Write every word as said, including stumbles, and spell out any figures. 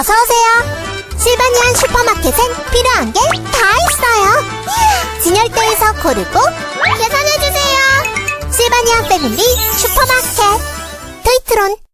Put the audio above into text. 어서오세요. 실바니안 슈퍼마켓엔 필요한 게 다 있어요. 진열대에서 고르고 계산해주세요. 실바니안 패밀리 슈퍼마켓 토이트론.